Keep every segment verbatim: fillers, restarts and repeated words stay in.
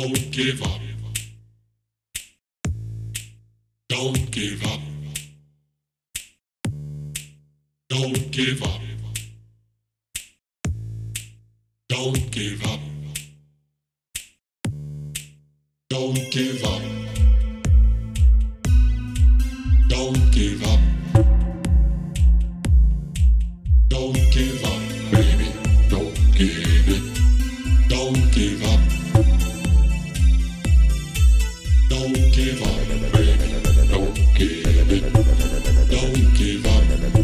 Don't give up. Don't give up. Don't give up. Don't give up. Don't give up. Don't give up. Don't give up, baby. Don't give it. Don't give up. Don't give up, baby. Don't give it. Don't give Don't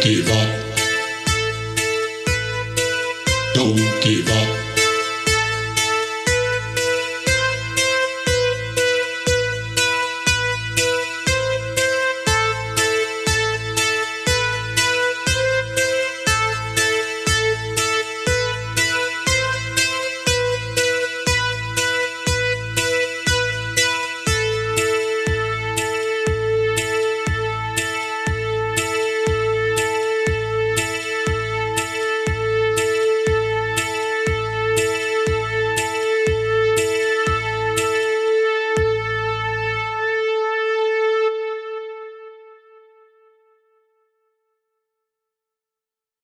give up. Don't give up.